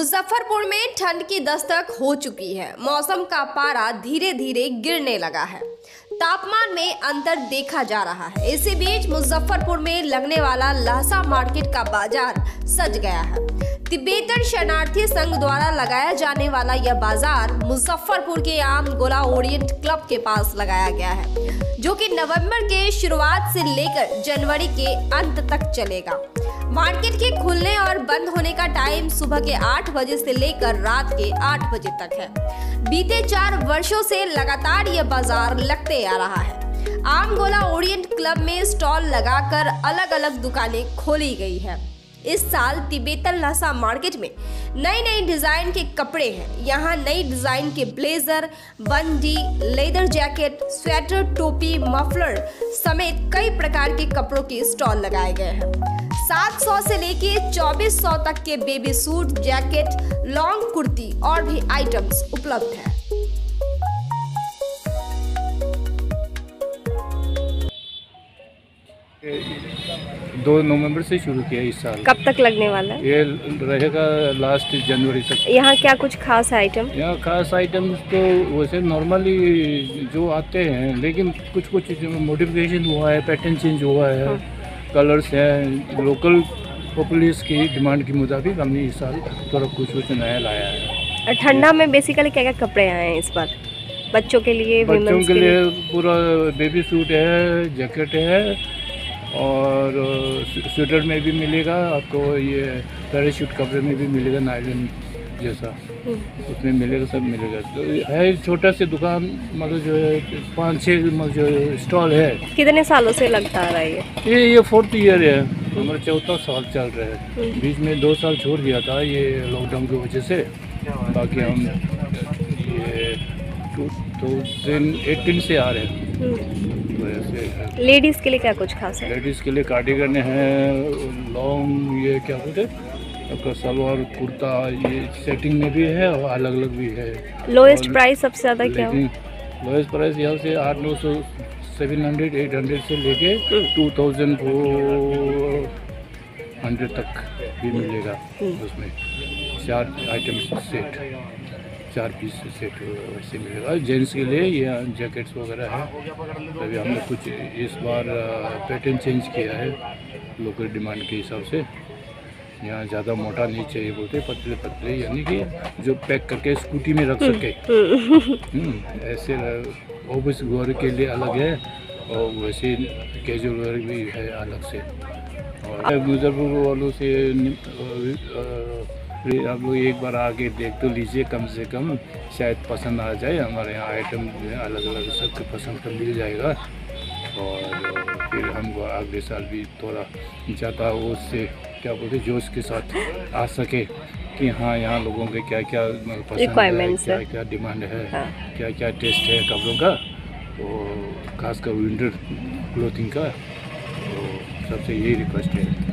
मुजफ्फरपुर में ठंड की दस्तक हो चुकी है। मौसम का पारा धीरे धीरे गिरने लगा है, तापमान में अंतर देखा जा रहा है। इसी बीच मुजफ्फरपुर में लगने वाला ल्हासा मार्केट का बाजार सज गया है। तिब्बती शरणार्थी संघ द्वारा लगाया जाने वाला यह बाजार मुजफ्फरपुर के आम गोला ओरिएंट क्लब के पास लगाया गया है, जो कि नवंबर के शुरुआत से लेकर जनवरी के अंत तक चलेगा। मार्केट के खुलने और बंद होने का टाइम सुबह के 8 बजे से लेकर रात के 8 बजे तक है। बीते 4 वर्षों से लगातार यह बाजार लगते आ रहा है। आम गोला ओरिएंट क्लब में स्टॉल लगाकर अलग अलग दुकानें खोली गई है। इस साल तिब्बतन ल्हासा मार्केट में नई नई डिजाइन के कपड़े हैं। यहाँ नई डिजाइन के ब्लेजर, बंडी, लेदर जैकेट, स्वेटर, टोपी, मफलर समेत कई प्रकार के कपड़ों के स्टॉल लगाए गए हैं। 700 से लेके 2400 तक के baby suit, jacket, long kurti और भी आइटम्स उपलब्ध हैं। दो नवंबर से शुरू किया इस साल। कब तक लगने वाला है? ये रहेगा लास्ट जनवरी तक। यहाँ क्या कुछ खास आइटम? यहाँ खास आइटम तो वैसे नॉर्मली जो आते हैं, लेकिन कुछ कुछ मॉडिफिकेशन हुआ है, पैटर्न चेंज हुआ है। हाँ। कलर्स हैं। लोकल पॉपुलेशन की डिमांड के मुताबिक हमने इस साल थोड़ा कुछ नया लाया है। ठंडा में बेसिकली क्या क्या कपड़े आए हैं इस बार? बच्चों के लिए, वुमेन्स के लिए पूरा बेबी सूट है, जैकेट है और स्वेटर में भी मिलेगा आपको, ये पैराशूट कपड़े में भी मिलेगा, नायलॉन जैसा उसमें मिलेगा, सब मिलेगा। तो है छोटा सी दुकान, मतलब जो है 5-6 जो स्टॉल है। कितने सालों से लगता आ रहा है ये? 4th ईयर है, हमारा 4था साल चल रहा है। बीच में 2 साल छोड़ दिया था ये लॉकडाउन की वजह से। बाकी हम ये 2018 से आ रहे हैं। लेडीज़ के लिए क्या कुछ खास है? लेडीज़ के लिए कार्डिगन है, लॉन्ग ये क्या बोलते हैं आपका, सलवार कुर्ता, ये सेटिंग में भी है और अलग अलग भी है। लोएस्ट प्राइस सबसे ज़्यादा क्या हो? लोएस्ट प्राइस यहाँ से 800-900, 700-800 से लेके 2400 तक भी मिलेगा। उसमें 4 आइटम सेट, 4 पीस सेट वैसे मिलेगा। जेंट्स के लिए ये जैकेट्स वगैरह है। अभी हमने कुछ इस बार पैटर्न चेंज किया है लोकल डिमांड के हिसाब से। यहाँ ज़्यादा मोटा नहीं चाहिए बोलते, पतले पतले, यानी कि जो पैक करके स्कूटी में रख सके। ऐसे ऑफिस वर्क के लिए अलग है और वैसे कैजुअल वर्क भी है अलग से। और मुजफ्फरपुर वालों से आप लोग एक बार आके देख तो लीजिए, कम से कम शायद पसंद आ जाए। हमारे यहाँ आइटम अलग अलग सबके पसंद का मिल जाएगा और फिर हमको अगले साल भी थोड़ा ज़्यादा उससे क्या बोलते जोश के साथ आ सके कि हाँ यहाँ लोगों के क्या क्या रिक्वायरमेंट्स है, क्या क्या डिमांड है। हाँ। क्या क्या टेस्ट है कपड़ों का, तो खासकर विंटर क्लोथिंग का। तो सबसे यही रिक्वेस्ट है।